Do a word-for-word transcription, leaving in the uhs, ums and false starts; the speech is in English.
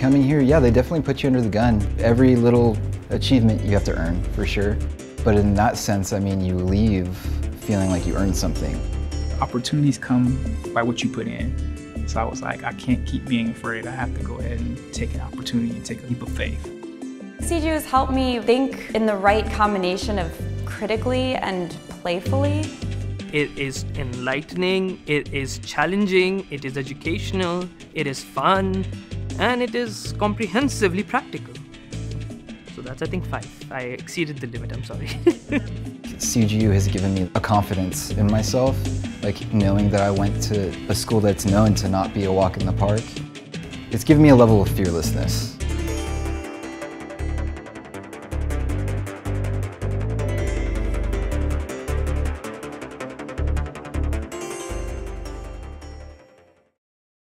coming here, yeah, they definitely put you under the gun. Every little achievement you have to earn, for sure. But in that sense, I mean, you leave feeling like you earned something. Opportunities come by what you put in. So I was like, I can't keep being afraid. I have to go ahead and take an opportunity and take a leap of faith. C G U has helped me think in the right combination of critically and playfully. It is enlightening, it is challenging, it is educational, it is fun, and it is comprehensively practical. So that's, I think, five. I exceeded the limit, I'm sorry. C G U has given me a confidence in myself, like knowing that I went to a school that's known to not be a walk in the park. It's given me a level of fearlessness.